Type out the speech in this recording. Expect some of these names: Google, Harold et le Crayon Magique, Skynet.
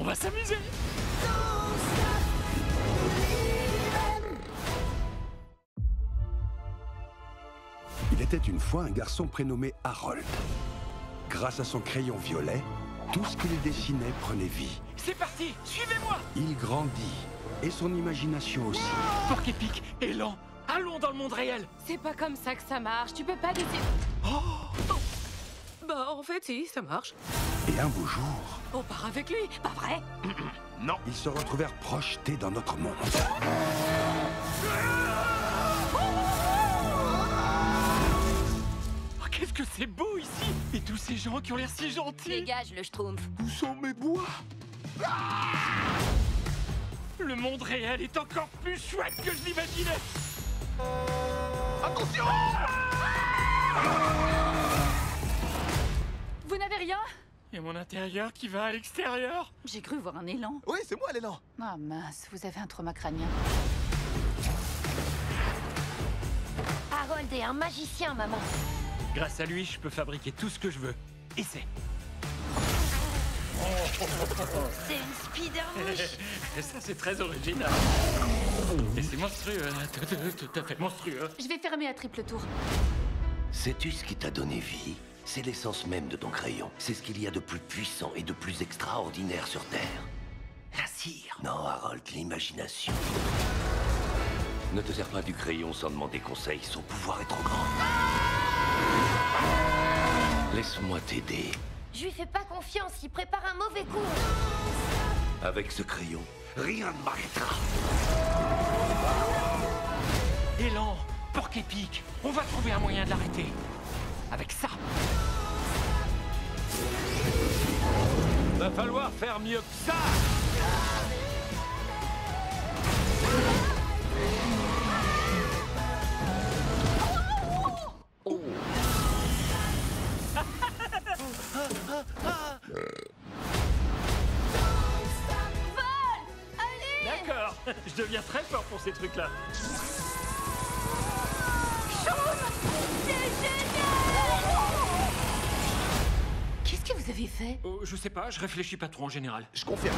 On va s'amuser. Il était une fois un garçon prénommé Harold. Grâce à son crayon violet, tout ce qu'il dessinait prenait vie. C'est parti, suivez-moi. Il grandit, et son imagination aussi. Fort épique, élan, allons dans le monde réel. C'est pas comme ça que ça marche, tu peux pas décider... Oh. Bah en fait si, ça marche. Et un beau jour... On part avec lui, pas vrai? Non. Ils se retrouvèrent projetés dans notre monde. Qu'est-ce que c'est beau ici! Et tous ces gens qui ont l'air si gentils! Dégage le schtroumpf! Où sont mes bois? Le monde réel est encore plus chouette que je l'imaginais! Attention! Vous n'avez rien? Et mon intérieur qui va à l'extérieur? J'ai cru voir un élan. Oui, c'est moi l'élan! Ah mince, vous avez un trauma crânien. Harold est un magicien, maman. Grâce à lui, je peux fabriquer tout ce que je veux. Essaie. C'est une spider-mouche. Ça, c'est très original. Et c'est monstrueux. Tout à fait monstrueux. Je vais fermer à triple tour. Sais-tu ce qui t'a donné vie? C'est l'essence même de ton crayon. C'est ce qu'il y a de plus puissant et de plus extraordinaire sur Terre. La cire. Non, Harold, l'imagination. Ne te sers pas du crayon sans demander conseil. Son pouvoir est trop grand. Laisse-moi t'aider. Je lui fais pas confiance, il prépare un mauvais coup. Avec ce crayon, rien ne m'arrêtera. Élan, porc épique, on va trouver un moyen de l'arrêter. Avec ça. Va falloir faire mieux que ça. D'accord, je deviens très fort pour ces trucs-là. Qu'est-ce que vous avez fait? Je sais pas, je réfléchis pas trop en général. Je confirme.